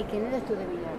y que no eres tú de mi lado.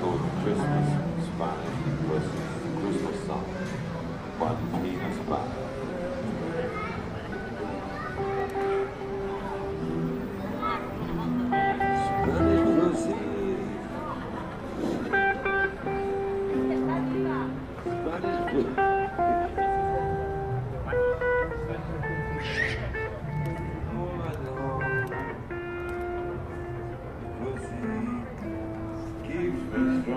called Christmas Spanish versus Christmas Song by Nina Spanish. I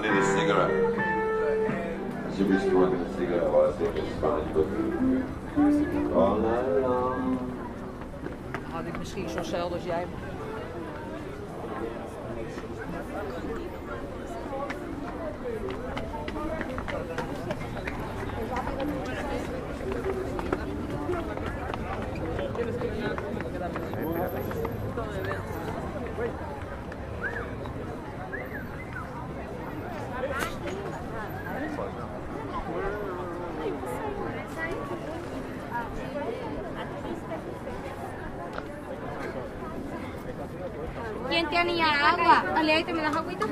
need a cigarette. I should be smoking a cigarette while I think it's Spanish book. All night long. Dan had ik misschien zo'n cel als jij. ¿Quién tenía agua? Alea, ¿te me das agüita?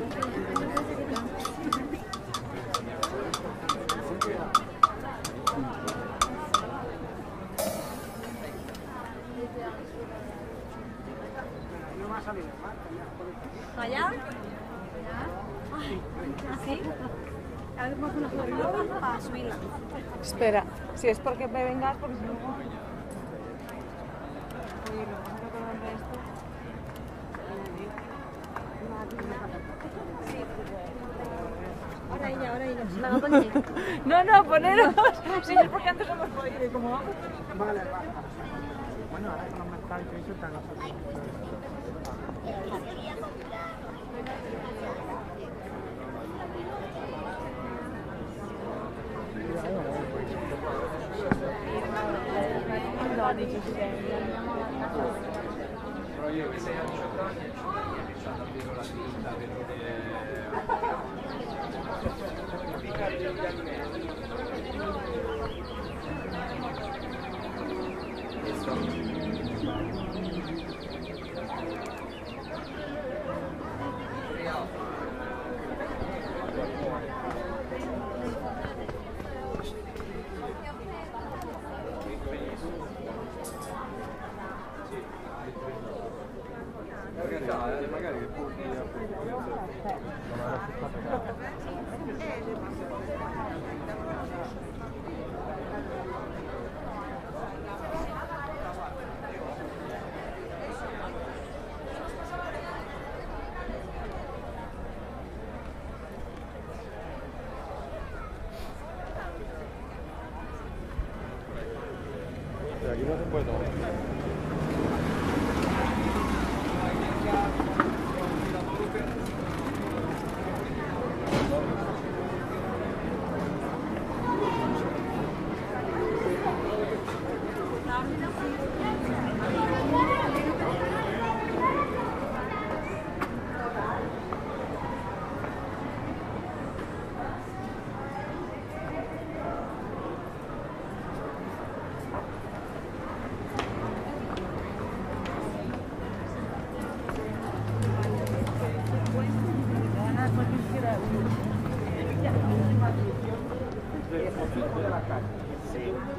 ¿Allá? ¿Así? A ver, pongo una flor para subirla. Espera, si es porque me vengas, porque si no... No, no, poneros. Sí, es porque antes hemos podido ir como vamos. Vale, vale. Bueno, ahora con los metálicos y eso está Però io che sei a 18 anni ho iniziato a vedere la vita perché picare gli alberghi magari pur di aquí no se puede tomar.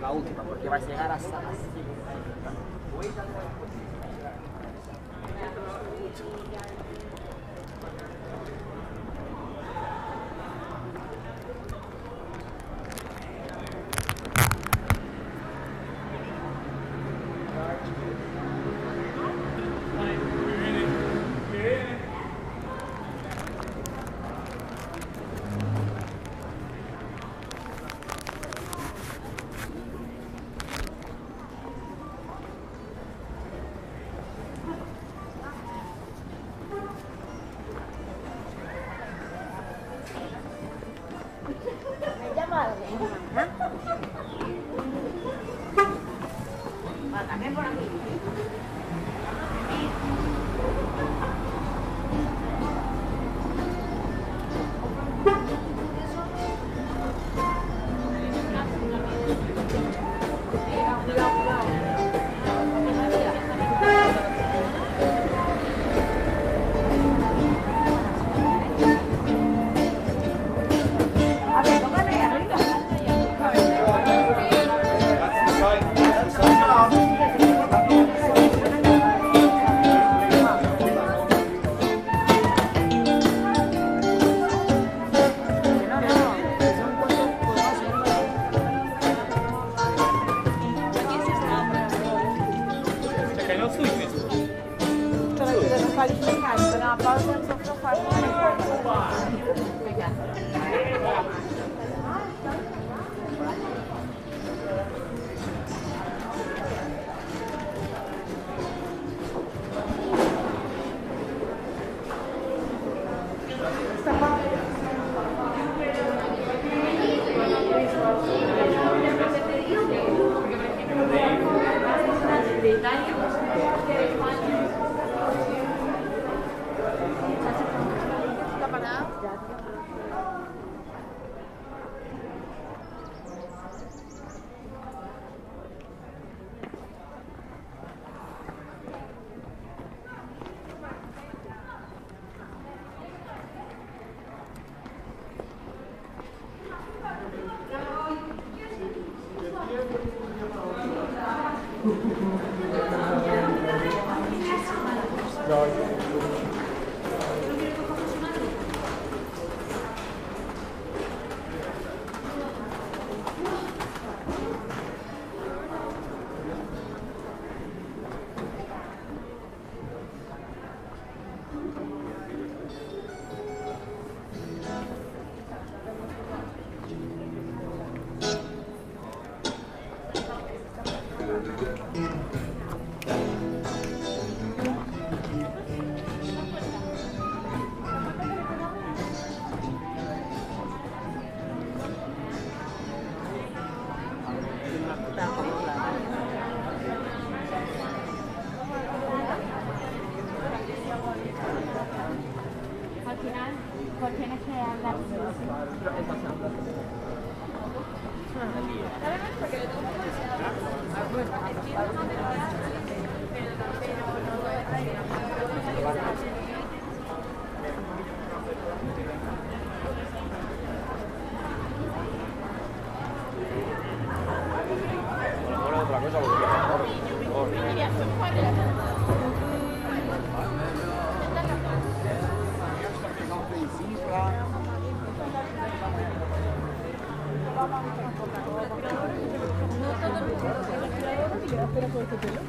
La última, porque va a llegar hasta las 5.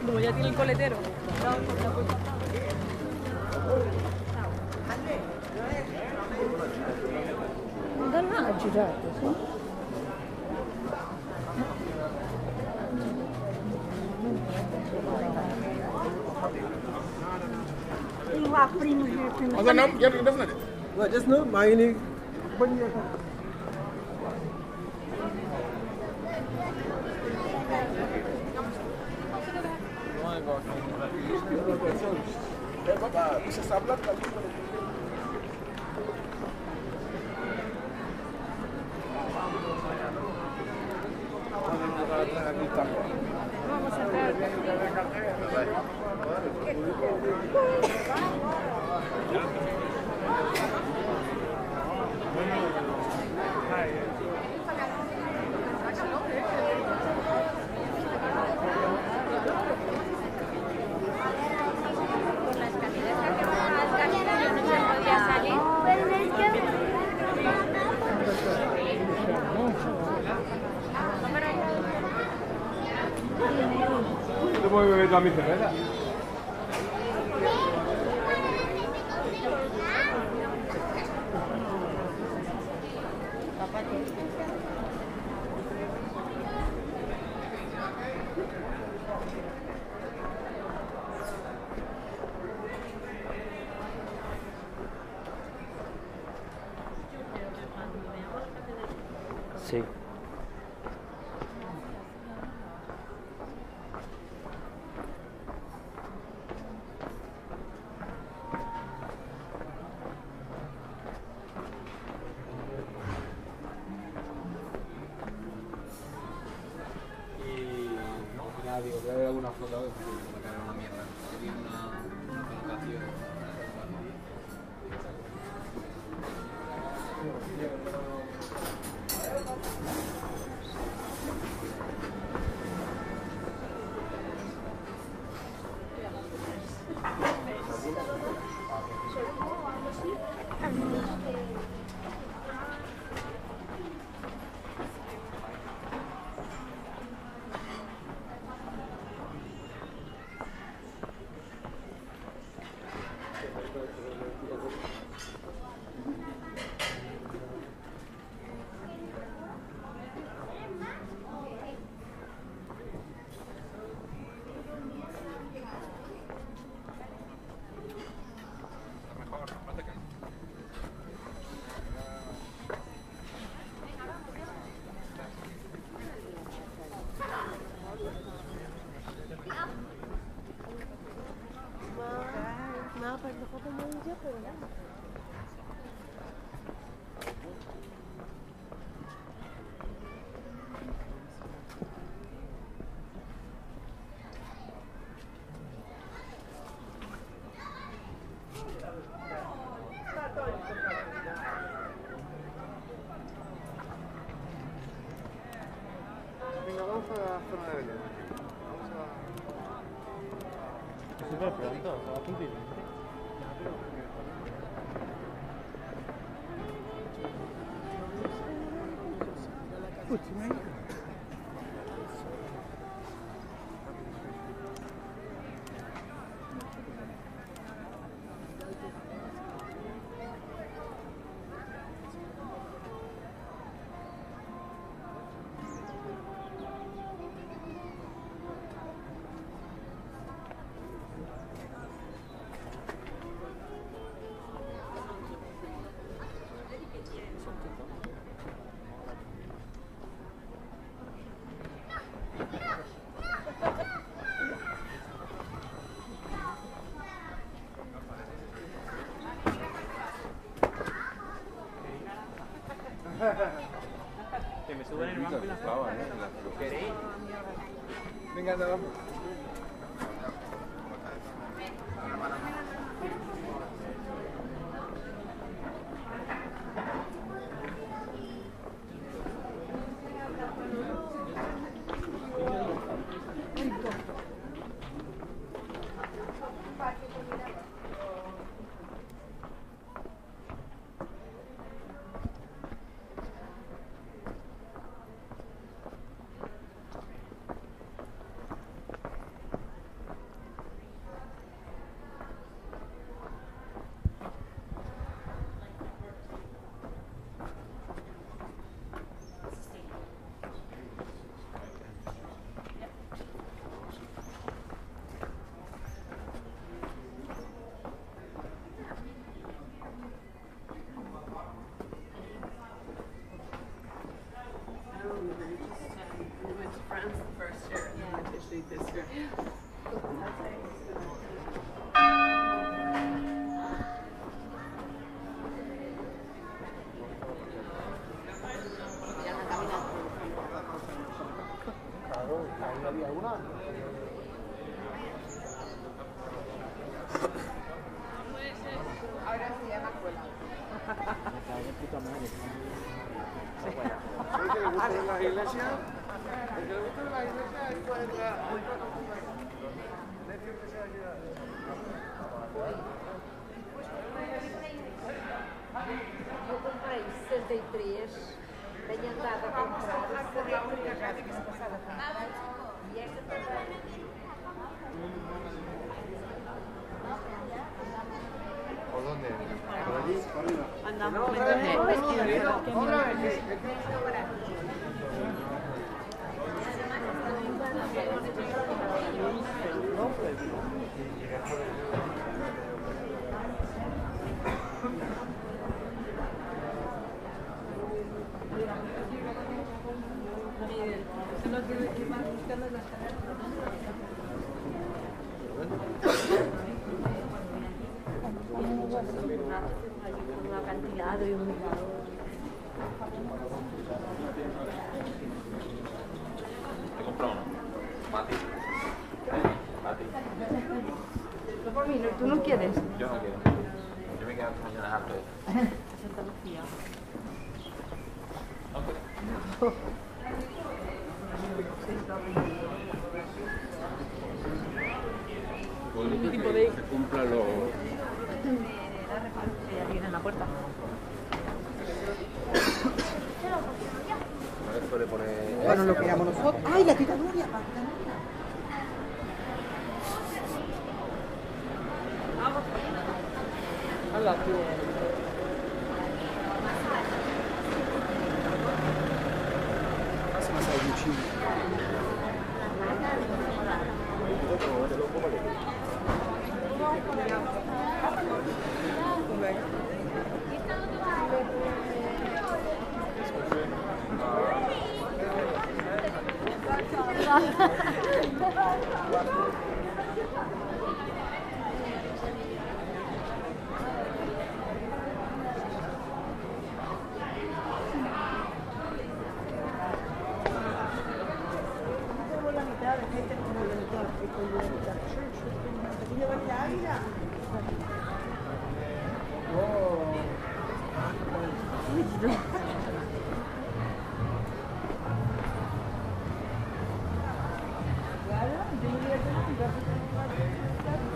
Como ya tiene el coletero. Dannaggia, certo, sì. Well, just no mining. Você sabe lá que la mi cerveza. Sí. Que me suben el banco y las clavas, ¿no? ¿Queréis? Venga, anda, vamos.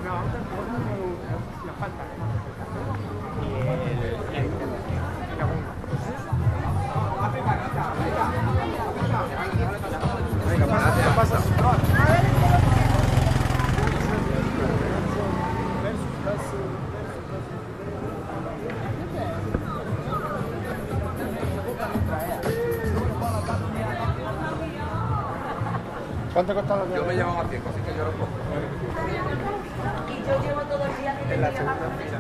No, ¿Cuánto costó la tienda? Yo me llevo a 5, así que yo lo pongo. Y yo llevo todo el día que en la segunda fila.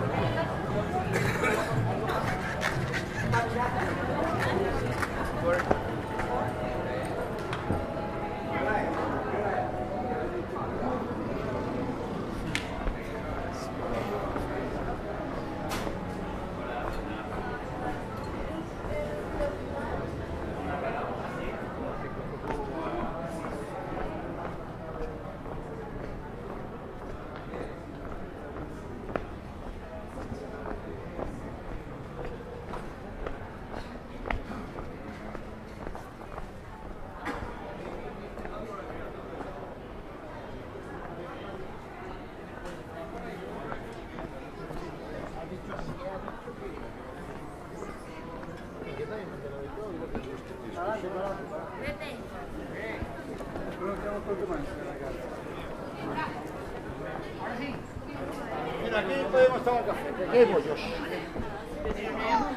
Mira, aquí podemos tomar café. Aquí hay pollos.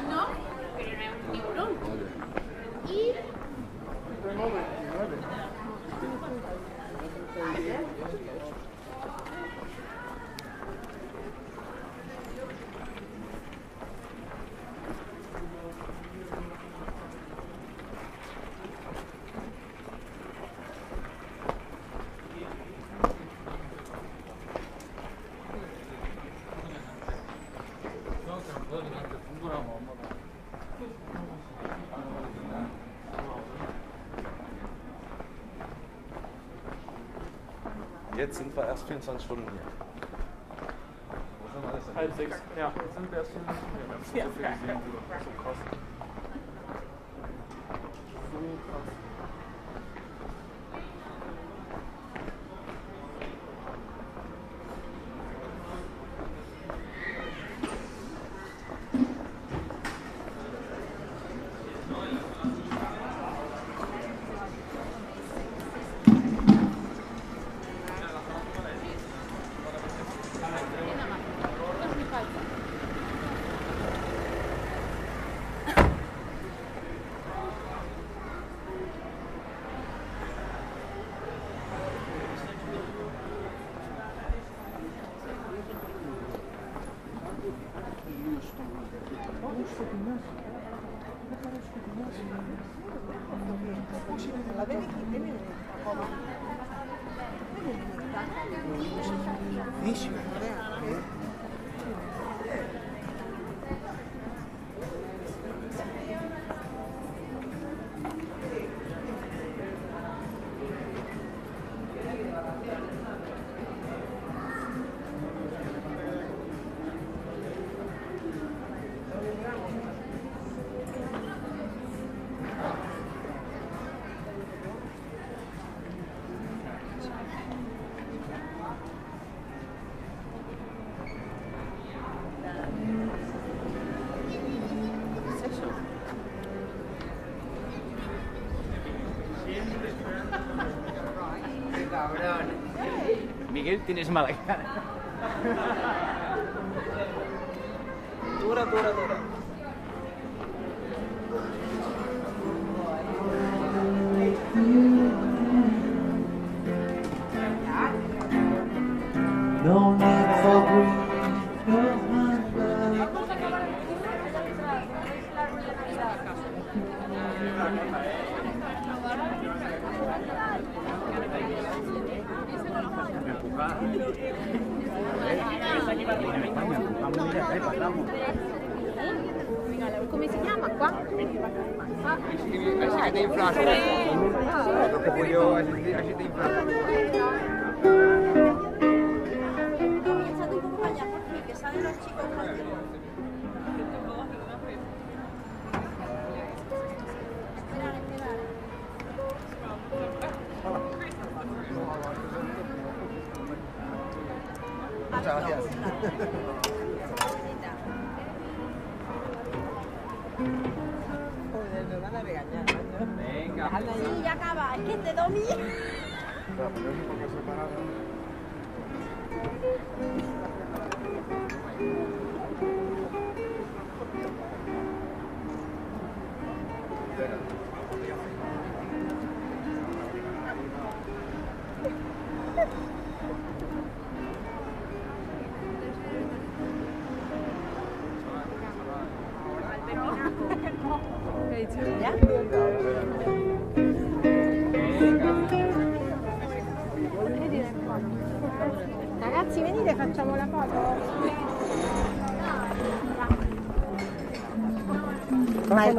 No, pero no es un tiburón. Y... Jetzt sind wir erst 24 Stunden hier. Halb sechs. Ja, jetzt sind wir erst 24 Stunden hier. Wir haben so viel gesehen, so krass. So krass. Miguel, tienes mala cara. Dura, dura, dura. No need for grief, no need for come si chiama qua? Agite inflato. Agite inflato. Sí, ya acaba, es que es de Domi. Ragazzi, venite, facciamo la foto. Vai.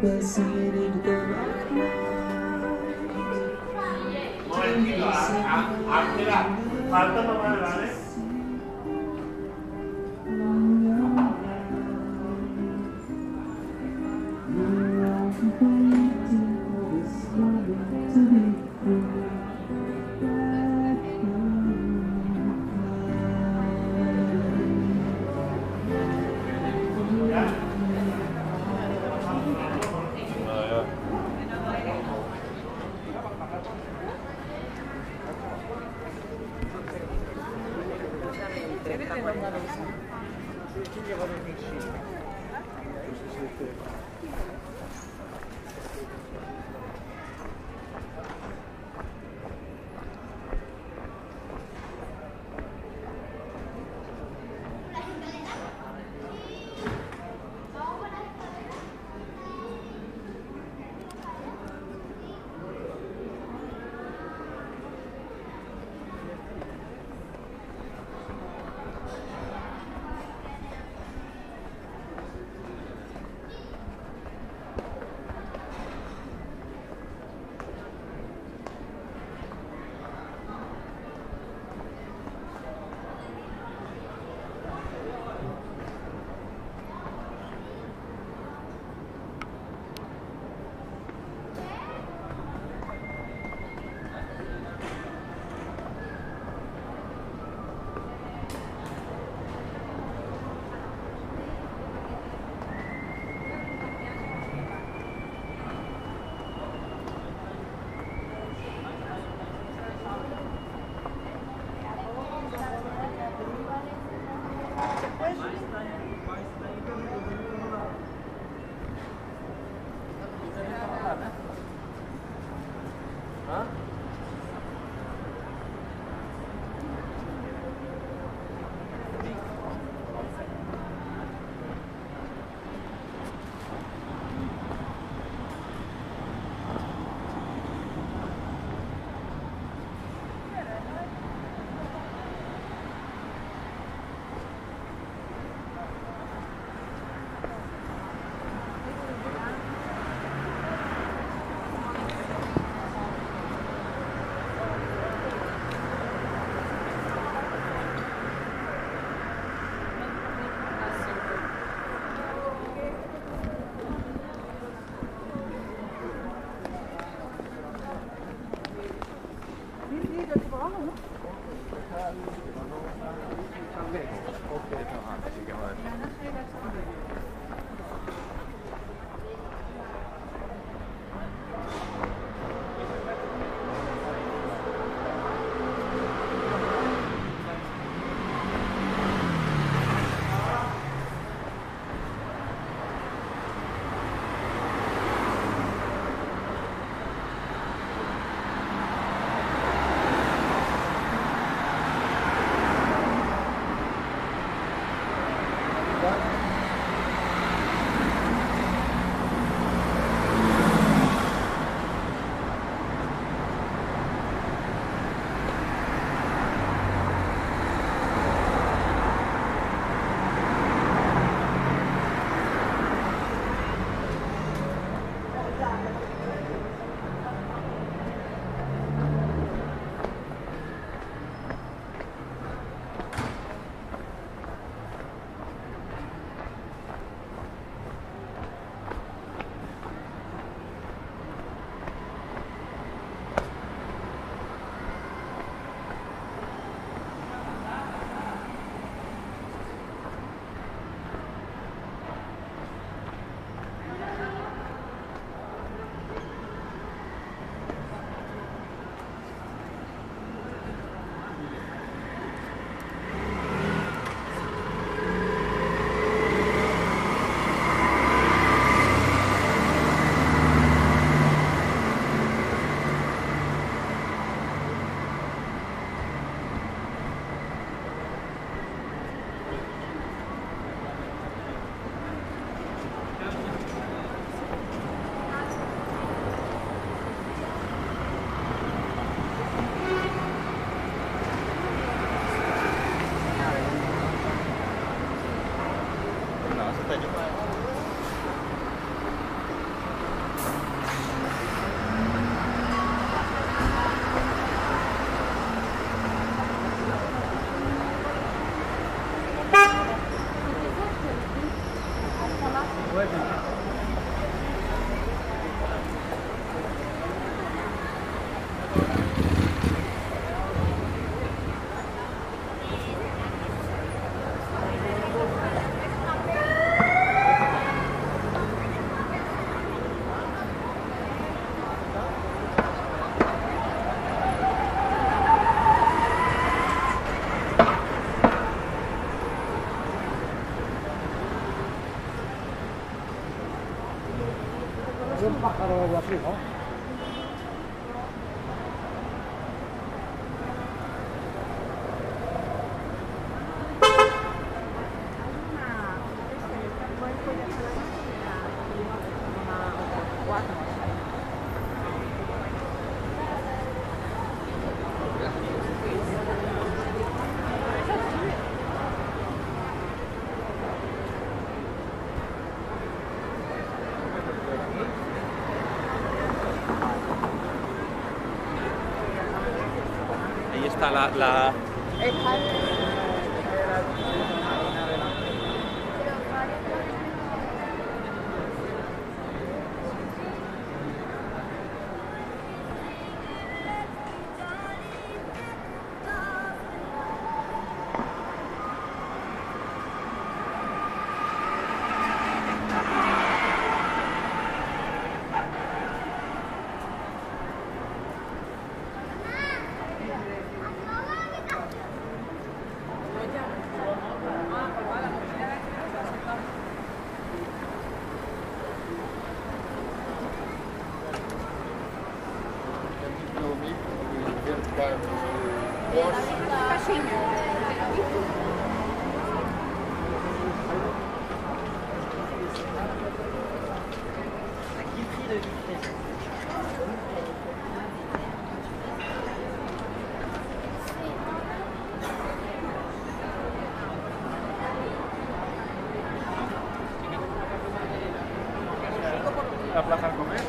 Grazie. lo de aquí, ¿no? Está la... La plaza al comer,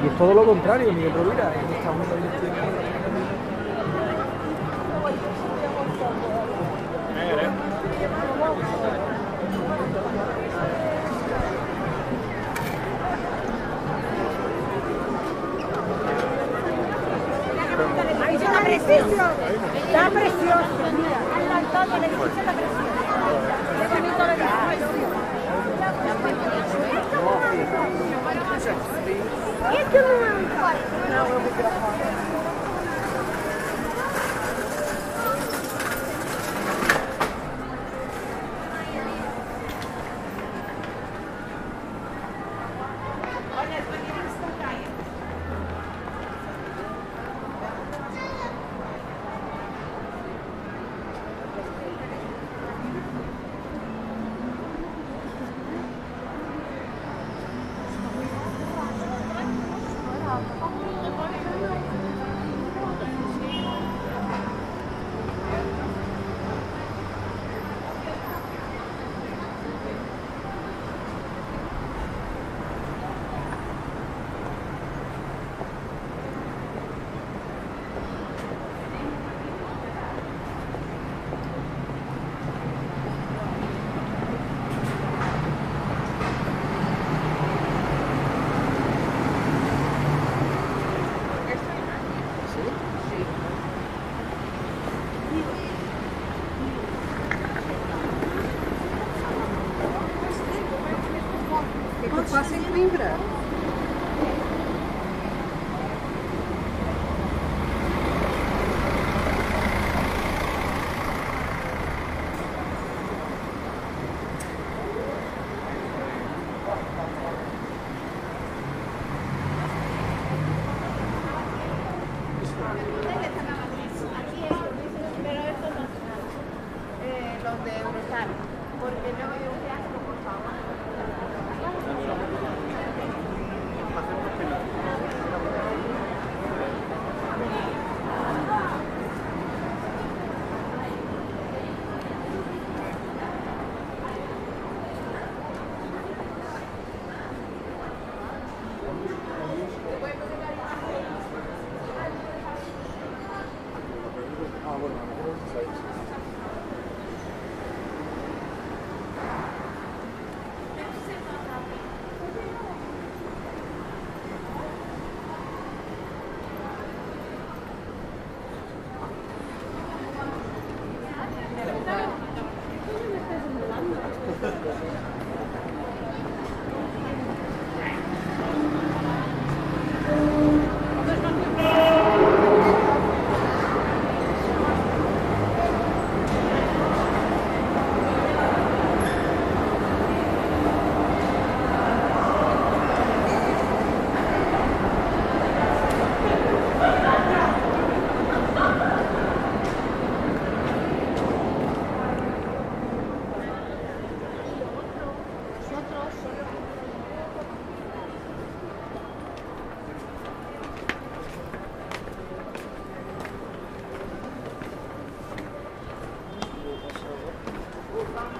y es todo lo contrario, Miguel Rovira, estamos en el tiempo. Está precioso, mira, al altar del edificio está precioso. Qué bonito el edificio. Get the room. Now we'll pick it up on it. Porque no voy a usar como por favor. Cuando termine.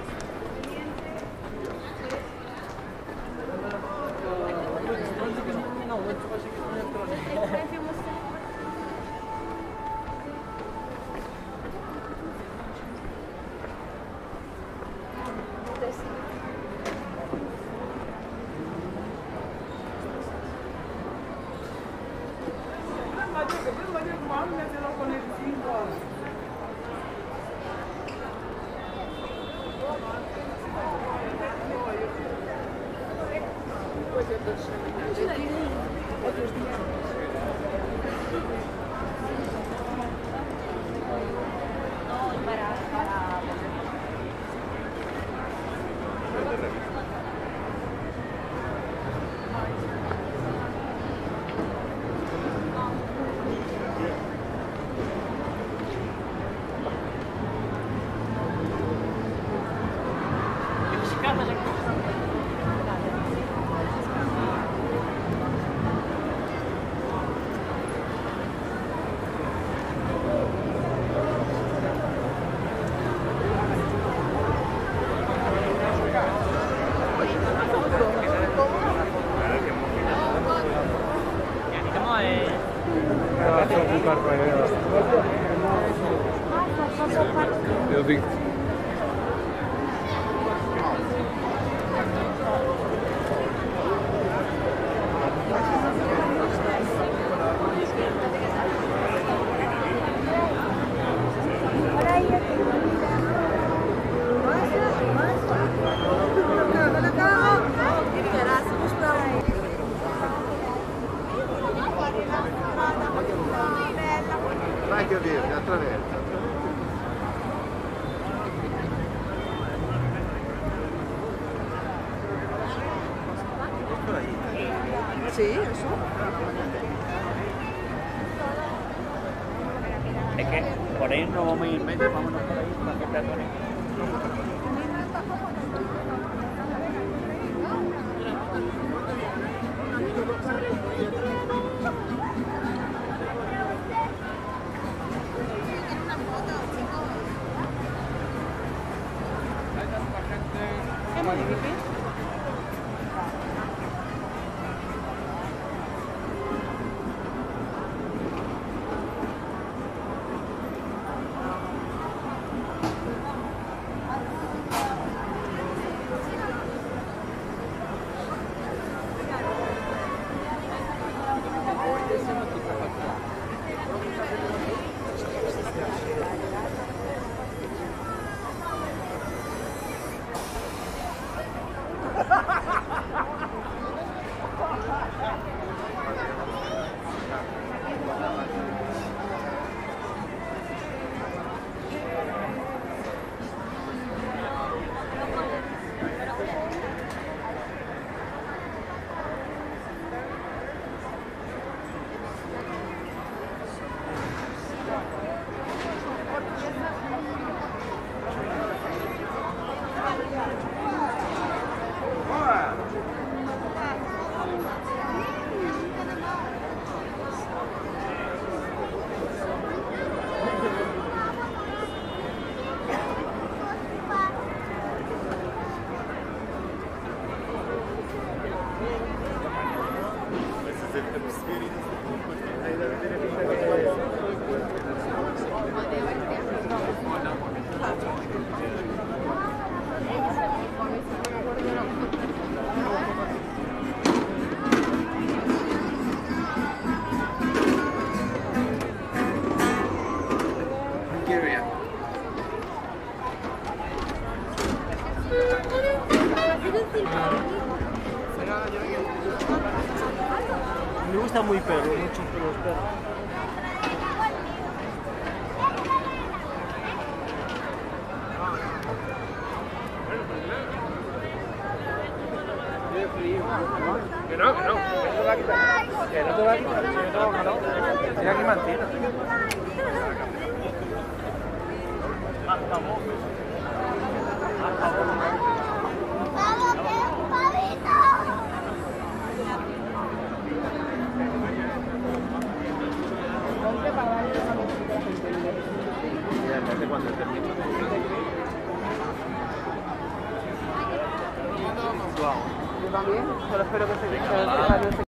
Wow. Yo también, solo espero que se